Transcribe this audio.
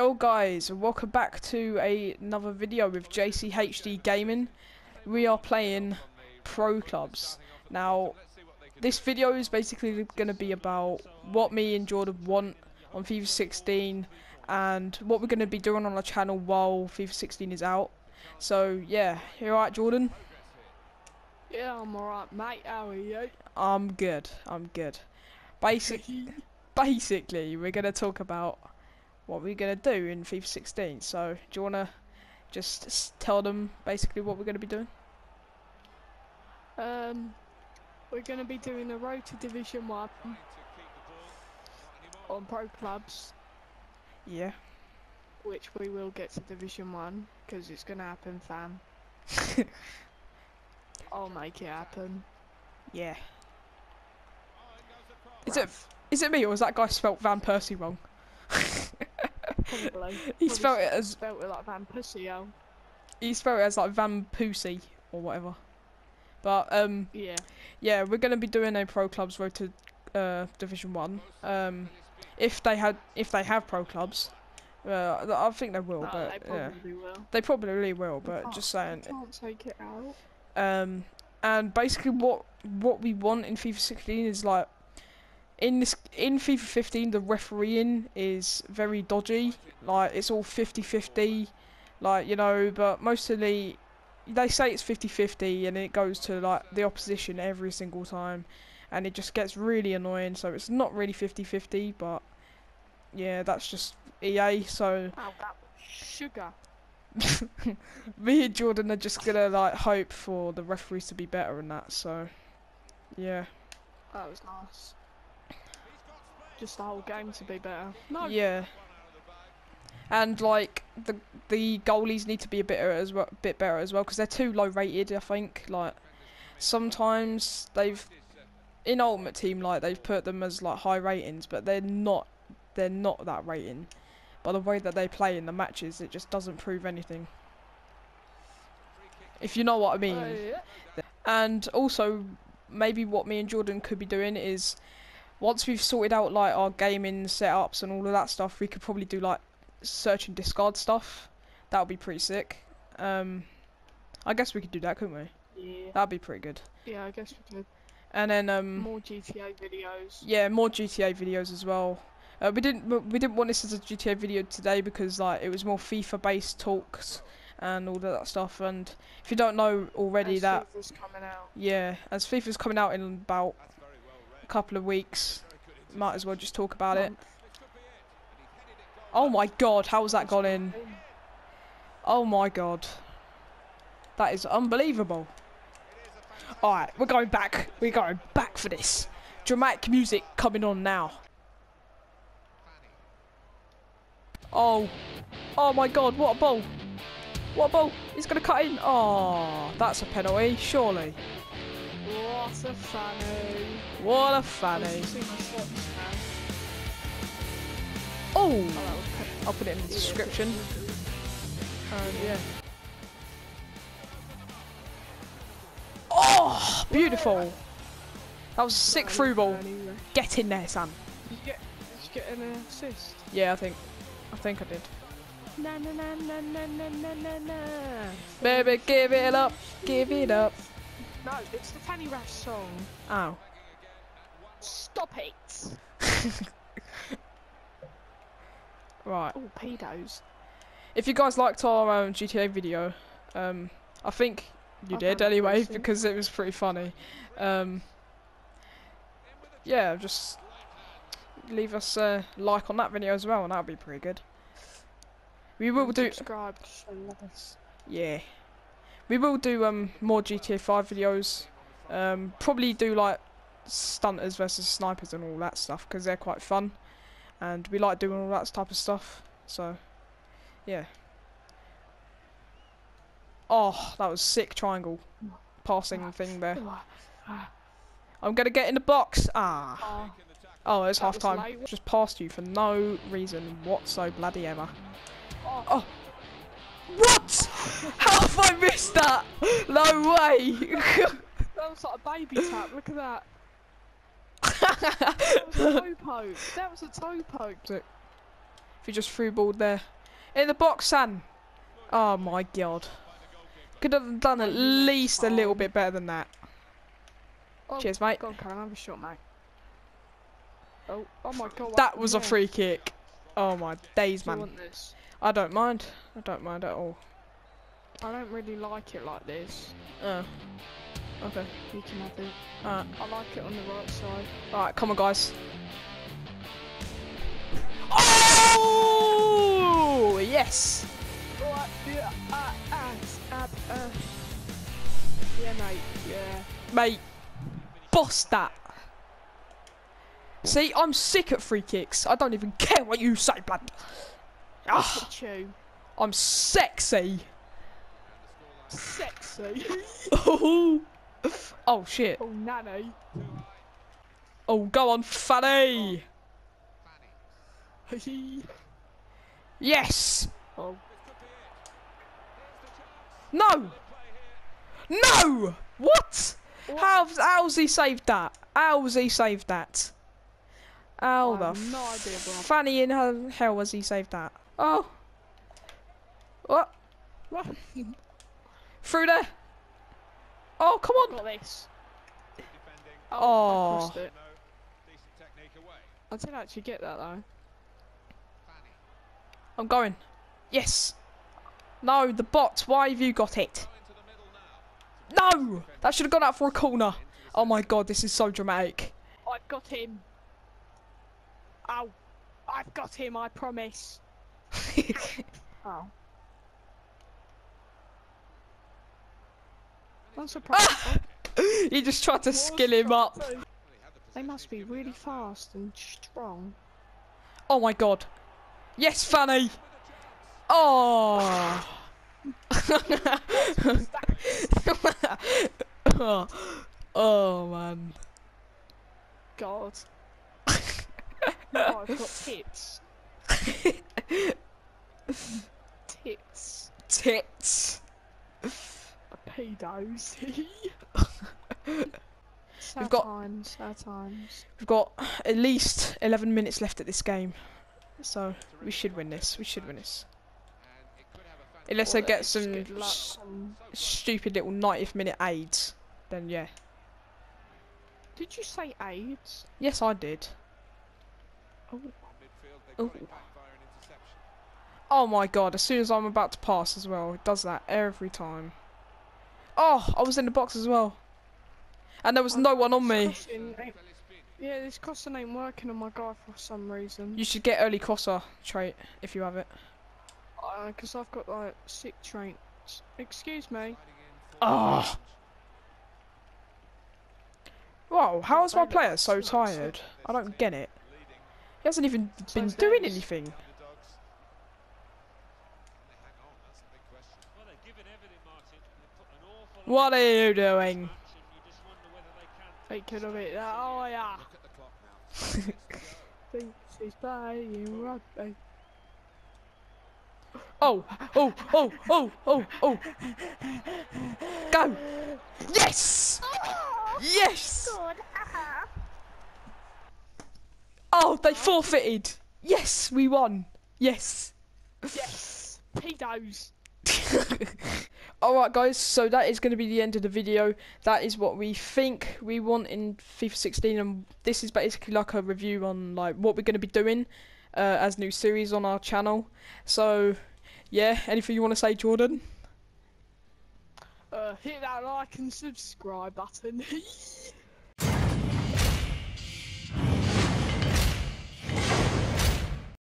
Yo guys, welcome back to another video with JC HD Gaming. We are playing Pro Clubs. Now, this video is basically going to be about what me and Jordan want on FIFA 16 and what we're going to be doing on our channel while FIFA 16 is out. So, yeah, you alright, Jordan? Yeah, I'm alright, mate. How are you? I'm good. I'm good. Basically, we're going to talk about what we're going to do in FIFA 16. So, do you want to just tell them basically what we're going to be doing? We're going to be doing a road to Division 1 on Pro Clubs. Yeah. Which we will get to Division 1, because it's going to happen, fam. I'll make it happen. Yeah. Is it me, or was that guy spelt Van Persie wrong? Probably. He spelt it as spelt it like Van Persie, yo. He spelt it as like Van Persie or whatever. But yeah, we're gonna be doing a Pro Clubs road to Division 1. If they have Pro Clubs, I think they will. They probably will. But just saying. Can't take it out. And basically what we want in FIFA 16 is like. In FIFA 15, the refereeing is very dodgy. Like, it's all 50-50. Like, you know, but mostly they say it's 50-50 and it goes to, like, the opposition every single time. And it just gets really annoying. So it's not really 50-50, but yeah, that's just EA. So. Wow, that was sugar. Me and Jordan are just gonna, like, hope for the referees to be better and that. So, yeah. That was nice. Just the whole game to be better. No. Yeah. And like the goalies need to be a bit better as well because they're too low rated. I think like sometimes they've in Ultimate Team like they've put them as like high ratings, but they're not that rating. By the way that they play in the matches, it just doesn't prove anything. If you know what I mean. Yeah. And also maybe what me and Jordan could be doing is. Once we've sorted out like our gaming setups and all of that stuff, we could probably do like search and discard stuff. That would be pretty sick. I guess we could do that, couldn't we? Yeah. That'd be pretty good. Yeah, I guess we could. And then more GTA videos. Yeah, more GTA videos as well. We didn't want this as a GTA video today because like it was more FIFA based talks and all of that stuff. And if you don't know already, as that FIFA's coming out. Yeah, as FIFA's coming out in about. Couple of weeks, might as well just talk about it. Oh my god, how's that gone in? Oh my god, that is unbelievable. All right, we're going back for this. Dramatic music coming on now. Oh my god, what a ball. He's gonna cut in. Oh, that's a penalty surely. What a fanny. What a fanny. Oh! I'll put it in the description. Yeah. Oh! Beautiful! That was a sick through ball. Get in there, Sam. Did you get an assist? Yeah, I think I did. Na na na na na na na na. Baby, give it up. Give it up. No, it's the Fanny Rash song. Oh. Stop it! Right. Oh, pedos. If you guys liked our GTA video, I think you did anyway, because it was pretty funny. Yeah, just leave us a like on that video as well, and that'd be pretty good. We will do... Subscribe. Yeah. We will do more GTA 5 videos, probably do like stunters versus snipers and all that stuff because they're quite fun and we like doing all that type of stuff, so yeah. Oh, that was sick triangle passing thing there. I'm going to get in the box. Ah. Oh, it's half time. Just passed you for no reason whatsoever, bloody ever. Oh. What? How have I missed that? No way! That was like a baby tap, look at that. That was a toe poke. That was a toe poke. If who just threw ball there. In the box, San. Oh my god. Could have done at least a little bit better than that. Oh, cheers, mate. Go on, Karen, have a shot, mate. Oh, oh my god. That was a free kick. Oh my days, man. Do you want this? I don't mind. I don't mind at all. I don't really like it like this. Oh. Okay. You can have it. Alright. I like it on the right side. Alright, come on, guys. Oh! Yes! Yeah, mate. Yeah. Mate. Boss that. See, I'm sick at free kicks. I don't even care what you say, blood. Ah, I'm sexy. Sexy. Oh shit. Oh nanny. Oh, go on, Fanny. Oh. Yes. Oh. No. No. What? How's he saved that? How's he saved that? How the Fanny in her hell was he saved that? Oh. What? What? Through there. Oh, come on. Got this. Oh. I crossed it. I didn't actually get that though. I'm going. Yes. No, the bot. Why have you got it? No. That should have gone out for a corner. Oh my god, this is so dramatic. I've got him. Ow. I've got him, I promise. Oh. I'm surprised. You just tried to skill him up. They must be really fast and strong. Oh my god. Yes, Fanny. Oh. Oh. Oh man. God. Oh, I've got tits. Tits. Tits. Pedos. We've got times, sad times. We've got at least 11 minutes left at this game, so we should win this. We should win this. Unless I get some stupid little 90th minute aids, then yeah. Did you say aids? Yes, I did. Oh. Oh. Oh my god, as soon as I'm about to pass as well, it does that every time. Oh, I was in the box as well. And there was no one on me. Yeah, this crosser ain't working on my guy for some reason. You should get early crosser trait if you have it. Because I've got like sick traits. Excuse me. Oh. Wow, how is my player so tired? I don't get it. He hasn't even been doing anything. What are you doing? 8 kilometres. Oh yeah. Thinks he's playing rugby. Oh, oh, oh, oh, oh, oh. Go. Yes. Yes. Oh, they forfeited. Yes, we won. Yes. Yes. Pedos. Alright guys, so that is going to be the end of the video. That is what we think we want in FIFA 16, and this is basically like a review on like what we're going to be doing as new series on our channel. So yeah, anything you want to say, Jordan? Hit that like and subscribe button.